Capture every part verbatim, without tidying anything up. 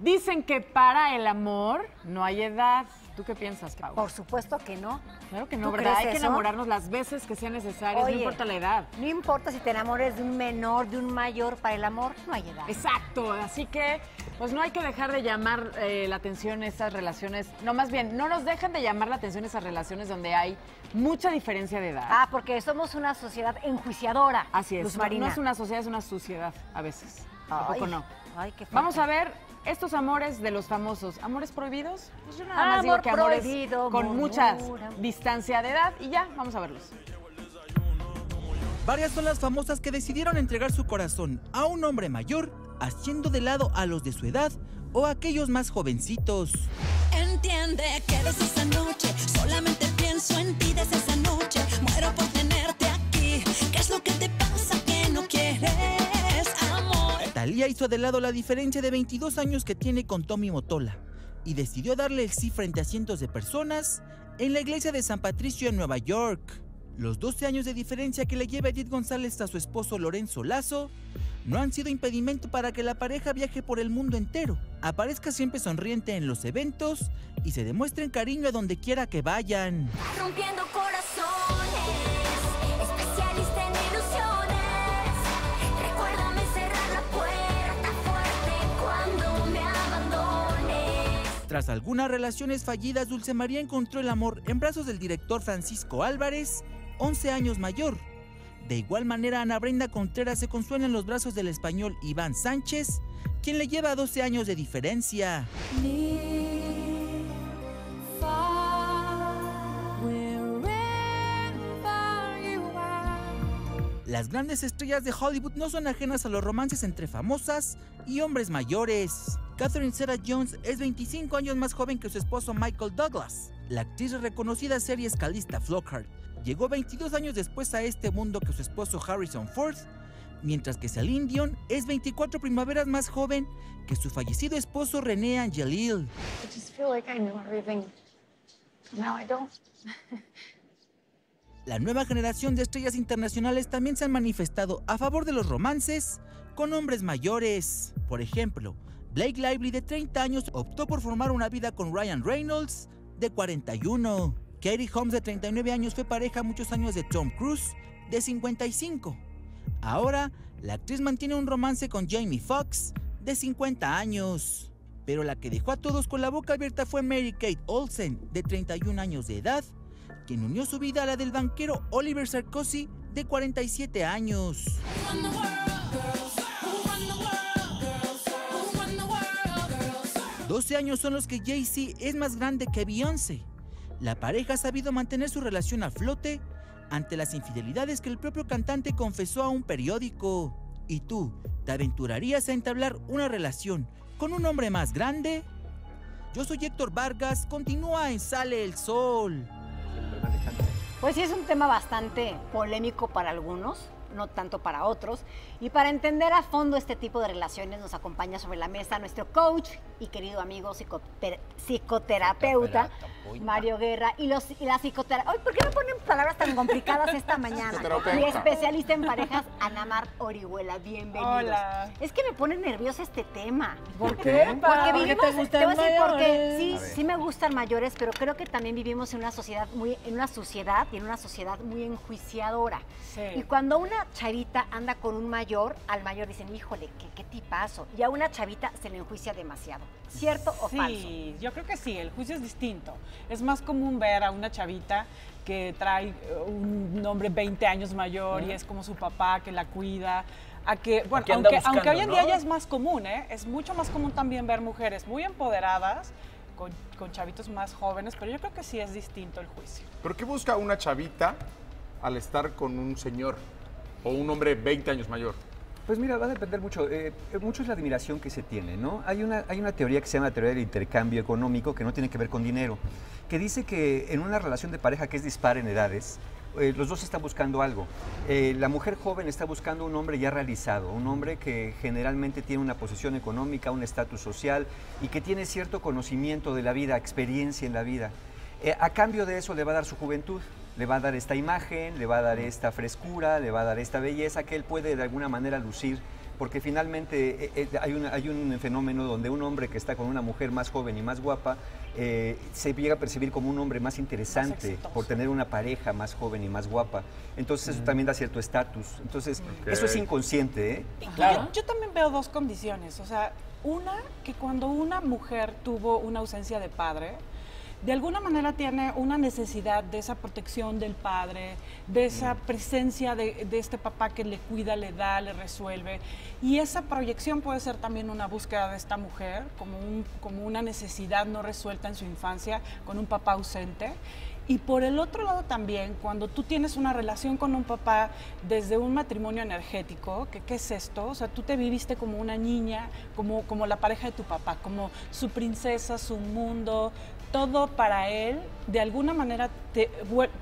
Dicen que para el amor no hay edad. ¿Tú qué piensas, Pau? Por supuesto que no. Claro que no, ¿verdad? Hay eso? que enamorarnos las veces que sean necesarias, Oye, no importa la edad. No importa si te enamores de un menor, de un mayor, para el amor no hay edad. Exacto, así que pues no hay que dejar de llamar eh, la atención esas relaciones, no, más bien, no nos dejan de llamar la atención esas relaciones donde hay mucha diferencia de edad. Ah, porque somos una sociedad enjuiciadora. Así es, Luz Marina. No es una sociedad, es una suciedad a veces. Tampoco no. Ay, qué fuerte. Vamos a ver. Estos amores de los famosos, ¿amores prohibidos? Pues yo nada más digo que amores con mucha distancia de edad y ya, vamos a verlos. Varias son las famosas que decidieron entregar su corazón a un hombre mayor, haciendo de lado a los de su edad o a aquellos más jovencitos. Entiende que desde esa noche solamente pienso en ti, desde esa noche muero por tenerte aquí. ¿Qué es lo que te pasa que no quieres? Talía hizo de lado la diferencia de veintidós años que tiene con Tommy Motola y decidió darle el sí frente a cientos de personas en la iglesia de San Patricio en Nueva York. Los doce años de diferencia que le lleva Edith González a su esposo Lorenzo Lazo no han sido impedimento para que la pareja viaje por el mundo entero, aparezca siempre sonriente en los eventos y se demuestren cariño a donde quiera que vayan. Rompiendo corazones. Tras algunas relaciones fallidas, Dulce María encontró el amor en brazos del director Francisco Álvarez, once años mayor. De igual manera, Ana Brenda Contreras se consuela en los brazos del español Iván Sánchez, quien le lleva doce años de diferencia. Las grandes estrellas de Hollywood no son ajenas a los romances entre famosas y hombres mayores. Catherine Zeta-Jones es veinticinco años más joven que su esposo Michael Douglas. La actriz de reconocida serie Calista Flockhart llegó veintidós años después a este mundo que su esposo Harrison Ford, mientras que Celine Dion es veinticuatro primaveras más joven que su fallecido esposo René Angelil. La nueva generación de estrellas internacionales también se han manifestado a favor de los romances con hombres mayores. Por ejemplo, Blake Lively, de treinta años, optó por formar una vida con Ryan Reynolds, de cuarenta y uno. Katie Holmes, de treinta y nueve años, fue pareja muchos años de Tom Cruise, de cincuenta y cinco. Ahora, la actriz mantiene un romance con Jamie Foxx, de cincuenta años. Pero la que dejó a todos con la boca abierta fue Mary Kate Olsen, de treinta y un años de edad, quien unió su vida a la del banquero Oliver Sarkozy, de cuarenta y siete años. doce años son los que Jay-Z es más grande que Beyoncé. La pareja ha sabido mantener su relación a flote ante las infidelidades que el propio cantante confesó a un periódico. ¿Y tú, te aventurarías a entablar una relación con un hombre más grande? Yo soy Héctor Vargas, continúa en Sale el Sol. Pues sí, es un tema bastante polémico para algunos, no tanto para otros. Y para entender a fondo este tipo de relaciones nos acompaña sobre la mesa nuestro coach y querido amigo psicoterapeuta Mario Guerra y, los, y la psicoterapeuta. ¿Por qué me ponen palabras tan complicadas esta mañana? Y especialista en parejas, Ana Mar Orihuela. Bienvenidos. Hola. Es que me pone nerviosa este tema. ¿Por qué? Porque vivimos, ¿Te gustan te voy a decir porque sí, sí me gustan mayores, pero creo que también vivimos en una sociedad muy, en una sociedad y en una sociedad muy enjuiciadora. Sí. Y cuando una chavita anda con un mayor, al mayor dicen, híjole, qué, qué tipazo. Y a una chavita se le enjuicia demasiado. ¿Cierto o falso? Sí, yo creo que sí, el juicio es distinto. Es más común ver a una chavita que trae un hombre veinte años mayor mm. y es como su papá que la cuida. A que, bueno, a aunque, buscando, aunque hoy en ¿no? día ya es más común, ¿eh? Es mucho más común también ver mujeres muy empoderadas con, con chavitos más jóvenes, pero yo creo que sí es distinto el juicio. ¿Pero qué busca una chavita al estar con un señor? ¿O un hombre veinte años mayor? Pues mira, va a depender mucho. Eh, mucho es la admiración que se tiene, ¿no? Hay una, hay una teoría que se llama la teoría del intercambio económico, que no tiene que ver con dinero, que dice que en una relación de pareja que es dispar en edades, eh, los dos están buscando algo. Eh, la mujer joven está buscando un hombre ya realizado, un hombre que generalmente tiene una posición económica, un estatus social y que tiene cierto conocimiento de la vida, experiencia en la vida. Eh, a cambio de eso le va a dar su juventud. Le va a dar esta imagen, le va a dar esta frescura, le va a dar esta belleza que él puede de alguna manera lucir porque finalmente eh, hay, una, hay un fenómeno donde un hombre que está con una mujer más joven y más guapa eh, se llega a percibir como un hombre más interesante más por tener una pareja más joven y más guapa. Entonces mm. eso también da cierto estatus. Entonces okay. eso es inconsciente, ¿eh? Claro. Yo, yo también veo dos condiciones. O sea, una, que cuando una mujer tuvo una ausencia de padre, de alguna manera tiene una necesidad de esa protección del padre, de esa presencia de, de este papá que le cuida, le da, le resuelve. Y esa proyección puede ser también una búsqueda de esta mujer, como, un, como una necesidad no resuelta en su infancia, con un papá ausente. Y por el otro lado también, cuando tú tienes una relación con un papá desde un matrimonio energético, que, ¿qué es esto? O sea, tú te viviste como una niña, como, como la pareja de tu papá, como su princesa, su mundo, todo para él. De alguna manera te,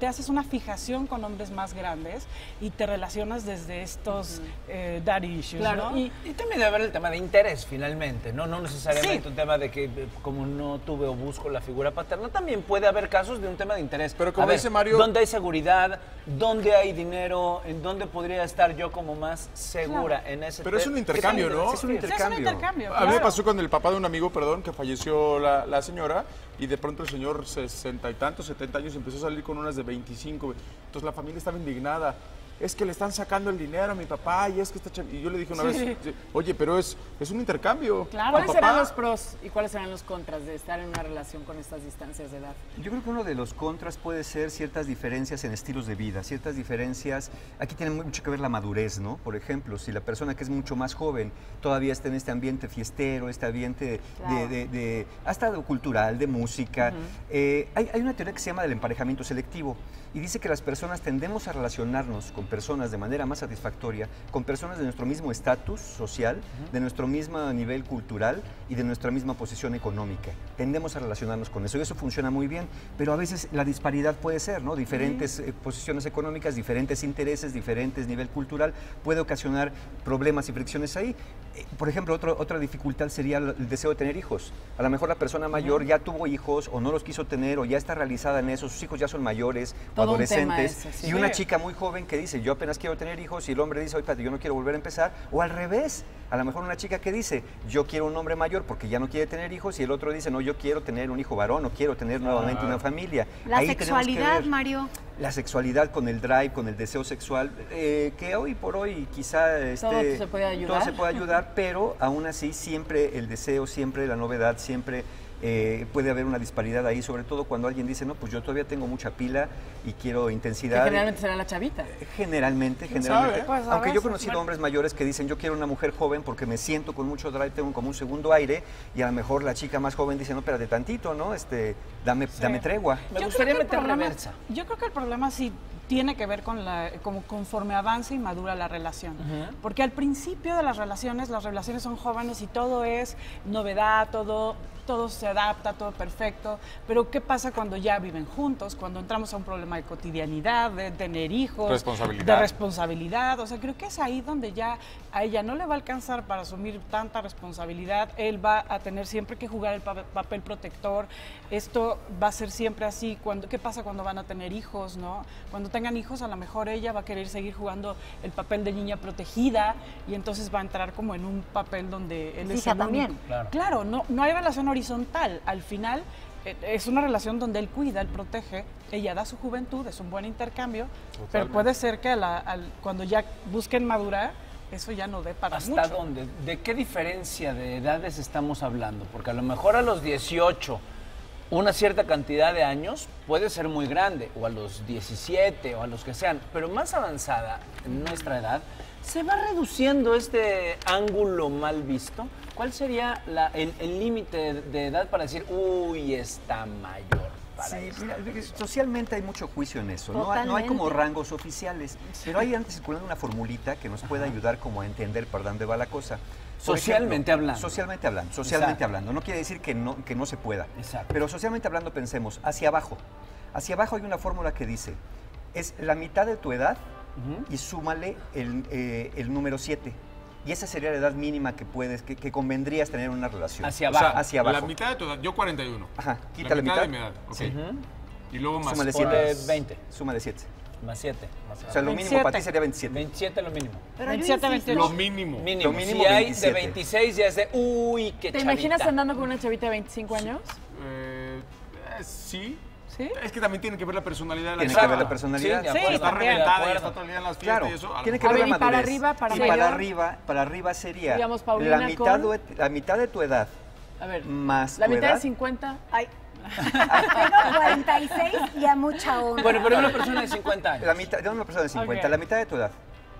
te haces una fijación con hombres más grandes y te relacionas desde estos uh-huh. eh, daddy issues, claro, ¿no? Y, y también debe haber el tema de interés, finalmente, ¿no? No necesariamente sí. un tema de que como no tuve o busco la figura paterna, también puede haber casos de un tema de interés. Pero como dice Mario, ¿dónde hay seguridad? ¿Dónde hay dinero? ¿En dónde podría estar yo como más segura claro. en ese Pero es un intercambio, ¿no? Es un intercambio. Sí, es un intercambio claro. A mí me pasó con el papá de un amigo, perdón, que falleció la, la señora, y de pronto el señor sesenta y tantos, setenta años, empezó a salir con unas de veinticinco. Entonces la familia estaba indignada. Es que le están sacando el dinero a mi papá y es que está chav... Y yo le dije una sí. vez, oye, pero es, es un intercambio. Claro. ¿Cuáles papá? serán los pros y cuáles serán los contras de estar en una relación con estas distancias de edad? Yo creo que uno de los contras puede ser ciertas diferencias en estilos de vida, ciertas diferencias. Aquí tiene mucho que ver la madurez, ¿no? Por ejemplo, si la persona que es mucho más joven todavía está en este ambiente fiestero, este ambiente claro. de, de, de hasta cultural, de música. Uh-huh. eh, hay, hay una teoría que se llama del emparejamiento selectivo y dice que las personas tendemos a relacionarnos con personas de manera más satisfactoria, con personas de nuestro mismo estatus social, uh-huh. de nuestro mismo nivel cultural y de nuestra misma posición económica. Tendemos a relacionarnos con eso y eso funciona muy bien, pero a veces la disparidad puede ser, ¿no? Diferentes uh-huh. eh, posiciones económicas, diferentes intereses, diferentes nivel cultural, puede ocasionar problemas y fricciones ahí. Eh, por ejemplo, otro, otra dificultad sería el deseo de tener hijos. A lo mejor la persona mayor uh-huh. ya tuvo hijos o no los quiso tener o ya está realizada en eso, sus hijos ya son mayores Todo o adolescentes ese, sí. y una chica muy joven que dice, yo apenas quiero tener hijos y el hombre dice, oye, padre, yo no quiero volver a empezar, o al revés, a lo mejor una chica que dice, yo quiero un hombre mayor porque ya no quiere tener hijos y el otro dice, no, yo quiero tener un hijo varón o quiero tener nuevamente ah. una familia. La Ahí sexualidad, Mario. La sexualidad con el drive, con el deseo sexual, eh, que hoy por hoy quizá este, todo se puede ayudar, todo se puede ayudar pero aún así siempre el deseo, siempre la novedad, siempre... Eh, puede haber una disparidad ahí, sobre todo cuando alguien dice, no, pues yo todavía tengo mucha pila y quiero intensidad. Que generalmente será la chavita. Generalmente, generalmente. Sabe, pues, aunque yo he conocido bueno. hombres mayores que dicen, yo quiero una mujer joven porque me siento con mucho drive, tengo como un segundo aire, y a lo mejor la chica más joven dice, no, espérate tantito, ¿no? Este, dame, sí. dame tregua. Me yo gustaría meter reversa. Yo creo que el problema sí tiene que ver con la, como conforme avanza y madura la relación. Uh-huh. Porque al principio de las relaciones, las relaciones son jóvenes y todo es novedad, todo... todo se adapta, todo perfecto, pero ¿qué pasa cuando ya viven juntos? Cuando entramos a un problema de cotidianidad, de tener hijos, responsabilidad. de responsabilidad, o sea, creo que es ahí donde ya a ella no le va a alcanzar para asumir tanta responsabilidad, él va a tener siempre que jugar el pa papel protector, esto va a ser siempre así, cuando, ¿qué pasa cuando van a tener hijos, no? Cuando tengan hijos, a lo mejor ella va a querer seguir jugando el papel de niña protegida y entonces va a entrar como en un papel donde él es hija también. Claro, claro no, no hay relación horizontal, al final es una relación donde él cuida, él protege, ella da su juventud, es un buen intercambio, Totalmente. pero puede ser que a la, a, cuando ya busquen madurar, eso ya no dé para ¿Hasta mucho. ¿Hasta dónde? ¿De qué diferencia de edades estamos hablando? Porque a lo mejor a los dieciocho, una cierta cantidad de años puede ser muy grande, o a los diecisiete, o a los que sean, pero más avanzada en nuestra edad, ¿se va reduciendo este ángulo mal visto? ¿Cuál sería la, el límite de edad para decir, uy, está mayor? Sí, mira, socialmente hay mucho juicio en eso, no, no hay como rangos oficiales, pero ahí antes circulando una formulita que nos puede ayudar como a entender por dónde va la cosa. Por socialmente ejemplo, hablando. Socialmente hablando, socialmente Exacto. hablando, no quiere decir que no, que no se pueda, Exacto. pero socialmente hablando pensemos, hacia abajo, hacia abajo hay una fórmula que dice, es la mitad de tu edad uh-huh. y súmale el, eh, el número siete. Y esa sería la edad mínima que puedes, que, que convendrías tener una relación. Hacia abajo. O sea, hacia abajo. La mitad de tu edad, yo cuarenta y uno. Ajá, quita la mitad. La mitad de mi edad, ok. Sí. Uh-huh. Y luego más. Súmale siete. veinte. Súmale siete. Más siete. O sea, lo mínimo para ti sería veintisiete. veintisiete lo mínimo. Pero veintisiete, veintiocho. Lo mínimo. mínimo. Lo mínimo si hay de veintiséis ya es de, uy, qué chavita. ¿Te imaginas andando con una chavita de veinticinco años? Eh, eh, sí. ¿Sí? Es que también tiene que ver la personalidad de la persona. Tiene que ver la personalidad. Sí, sí, está reventada y está todo el día en las fiestas, claro, y eso. Tiene que ver, ver la madurez. Para arriba, para y mayor, para arriba, para arriba sería, digamos, Paulina, la mitad, con... la mitad de tu edad. A ver, más la mitad edad. De cincuenta. Ay. Tengo cuarenta y seis y a mucha onda. Bueno, pero una persona de cincuenta años. La mitad, una persona de cincuenta, okay. La mitad de tu edad.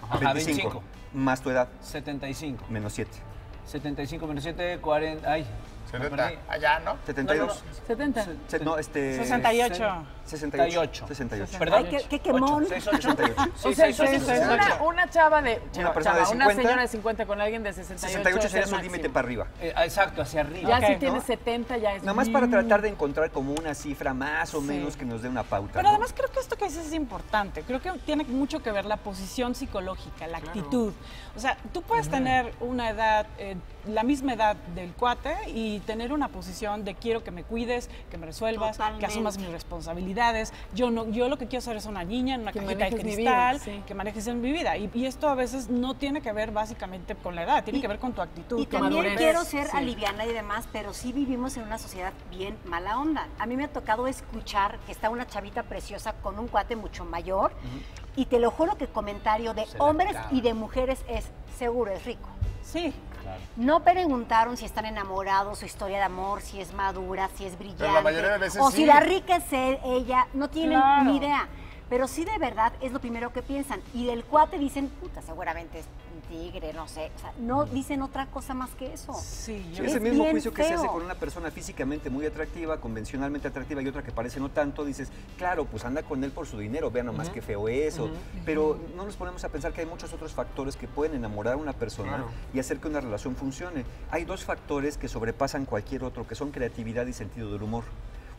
Ajá, veinticinco. veinticinco. Más tu edad. setenta y cinco. Menos siete. setenta y cinco menos siete, cuarenta. Ay. setenta. Allá, ¿no? setenta y dos. No, no, no. setenta. Se, no, este... sesenta y ocho. sesenta y ocho. sesenta y ocho. Perdón. Ay, qué, qué quemón. sesenta y ocho. Sí, o sea, sesenta y ocho. Una, una chava de... Una, persona chava, de cincuenta, una señora de cincuenta con alguien de sesenta y ocho. sesenta y ocho sería su límite para arriba. Eh, exacto, hacia arriba. Ya okay, si tienes, ¿no?, setenta, ya es... Nada más para tratar de encontrar como una cifra más o menos, sí, que nos dé una pauta. Pero, ¿no?, además creo que esto que dices es importante. Creo que tiene mucho que ver la posición psicológica, la, claro, actitud. O sea, tú puedes, uh-huh, tener una edad... Eh, la misma edad del cuate y tener una posición de quiero que me cuides, que me resuelvas, totalmente, que asumas mis responsabilidades. Yo no, yo lo que quiero ser es una niña en una que cajita de cristal, vida, sí, que manejes en mi vida. Y, y esto a veces no tiene que ver básicamente con la edad, tiene y, que ver con tu actitud. Y tu también madurez. Quiero ser, sí, aliviana y demás, pero sí vivimos en una sociedad bien mala onda. A mí me ha tocado escuchar que está una chavita preciosa con un cuate mucho mayor, uh-huh, y te lo juro que comentario de se hombres la, claro, y de mujeres es, seguro es rico. Sí. Claro. No preguntaron si están enamorados, su historia de amor, si es madura, si es brillante. Pero la mayoría de veces o sí, si la rica es él, ella, no tienen, claro, ni idea. Pero sí, de verdad, es lo primero que piensan. Y del cuate dicen, puta, seguramente es un tigre, no sé. O sea, no dicen otra cosa más que eso. Sí, sí, es el mismo juicio que se hace con una persona físicamente muy atractiva, convencionalmente atractiva y otra que parece no tanto. Dices, claro, pues anda con él por su dinero, vean nomás, uh-huh, qué feo es. Uh-huh. Pero no nos ponemos a pensar que hay muchos otros factores que pueden enamorar a una persona, claro, y hacer que una relación funcione. Hay dos factores que sobrepasan cualquier otro, que son creatividad y sentido del humor.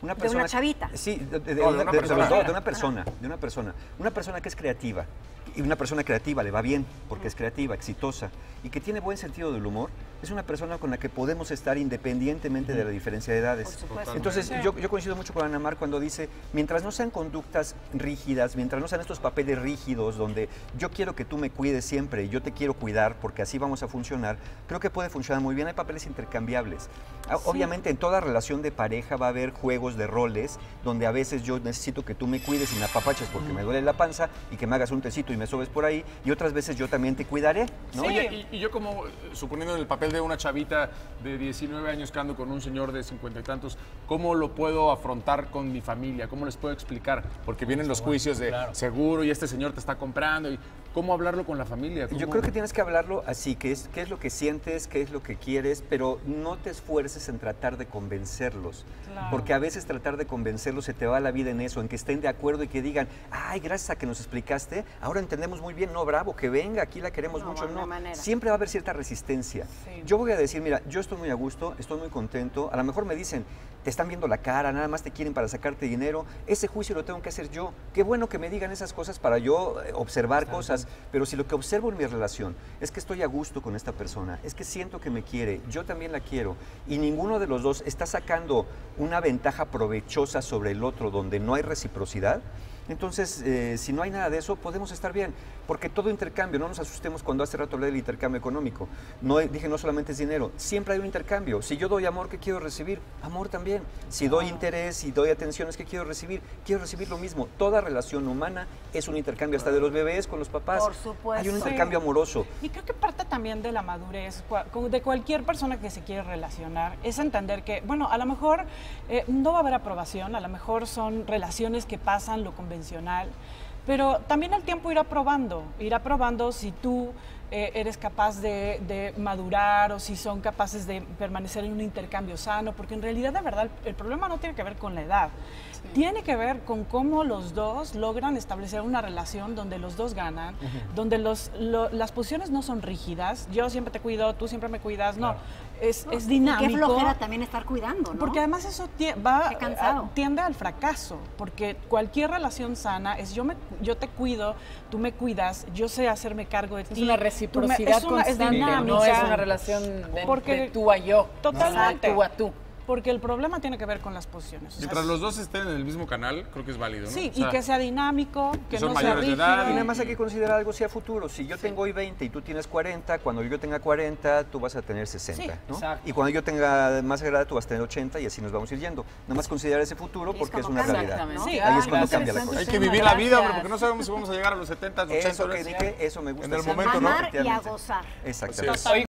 Una persona, de una chavita. Sí, de, de, no, de, una, de, persona. De, de una persona, de una persona. Una persona que es creativa, y una persona creativa le va bien, porque es creativa, exitosa, y que tiene buen sentido del humor, es una persona con la que podemos estar independientemente de la diferencia de edades. Entonces, yo, yo coincido mucho con Ana Mar cuando dice, mientras no sean conductas rígidas, mientras no sean estos papeles rígidos donde yo quiero que tú me cuides siempre y yo te quiero cuidar porque así vamos a funcionar, creo que puede funcionar muy bien. Hay papeles intercambiables. Sí. Obviamente, en toda relación de pareja va a haber juegos de roles donde a veces yo necesito que tú me cuides y me apapaches porque, mm, me duele la panza y que me hagas un tecito y me sobes por ahí, y otras veces yo también te cuidaré, ¿no? Sí. Oye, y, y yo como, suponiendo en el papel de una chavita de diecinueve años que ando con un señor de cincuenta y tantos, ¿cómo lo puedo afrontar con mi familia? ¿Cómo les puedo explicar? Porque vienen los juicios de, claro, seguro, y este señor te está comprando, y ¿cómo hablarlo con la familia? ¿Cómo? Yo creo que tienes que hablarlo así, que es, qué es lo que sientes, qué es lo que quieres, pero no te esfuerces en tratar de convencerlos, claro, porque a veces tratar de convencerlos se te va la vida en eso, en que estén de acuerdo y que digan, ay, gracias a que nos explicaste, ahora entendemos muy bien, no, bravo, que venga, aquí la queremos no, mucho, no, manera. Siempre va a haber cierta resistencia. Sí. Yo voy a decir, mira, yo estoy muy a gusto, estoy muy contento, a lo mejor me dicen, te están viendo la cara, nada más te quieren para sacarte dinero, ese juicio lo tengo que hacer yo, qué bueno que me digan esas cosas para yo observar, exacto, cosas. Pero si lo que observo en mi relación es que estoy a gusto con esta persona, es que siento que me quiere, yo también la quiero, y ninguno de los dos está sacando una ventaja provechosa sobre el otro donde no hay reciprocidad, entonces, eh, si no hay nada de eso, podemos estar bien. Porque todo intercambio, no nos asustemos cuando hace rato hablé del intercambio económico. No, dije, no solamente es dinero, siempre hay un intercambio. Si yo doy amor, ¿qué quiero recibir? Amor también. Si doy interés, si doy atenciones, ¿qué quiero recibir? Quiero recibir lo mismo. Toda relación humana es un intercambio, hasta de los bebés con los papás. Por supuesto. Hay un intercambio, sí, amoroso. Y creo que parte también de la madurez, de cualquier persona que se quiere relacionar, es entender que, bueno, a lo mejor eh, no va a haber aprobación, a lo mejor son relaciones que pasan lo convencional. Pero también el tiempo irá probando, irá probando si tú eh, eres capaz de, de madurar o si son capaces de permanecer en un intercambio sano, porque en realidad, de verdad, el problema no tiene que ver con la edad, sí, tiene que ver con cómo los dos logran establecer una relación donde los dos ganan, uh-huh, donde los, lo, las posiciones no son rígidas, yo siempre te cuido, tú siempre me cuidas, claro, no. Es, no, es dinámico. Qué flojera también estar cuidando, ¿no? Porque además eso va, a, tiende al fracaso, porque cualquier relación sana es yo me yo te cuido, tú me cuidas, yo sé hacerme cargo de ti. Es una reciprocidad me, es constante, una, es dinámica, no es una relación de, porque, de tú a yo, totalmente, no, tú a tú. porque el problema tiene que ver con las posiciones. O sea, mientras los dos estén en el mismo canal, creo que es válido, ¿no? Sí, o sea, y que sea dinámico, que, que no sea rígido. Y nada más hay que considerar algo hacia futuro. Si yo sí. tengo hoy veinte y tú tienes cuarenta, cuando yo tenga cuarenta, tú vas a tener sesenta, sí, ¿no? Exacto. Y cuando yo tenga más edad, tú vas a tener ochenta y así nos vamos a ir yendo. Nada más considerar ese futuro porque es una realidad, ¿no? Sí, ahí es cuando cambia la cosa. Hay que vivir la vida, hombre, porque no sabemos si vamos a llegar a los setenta, ochenta. Eso que dije, eso me gusta. En el momento, ¿no? Y a gozar. Exactamente.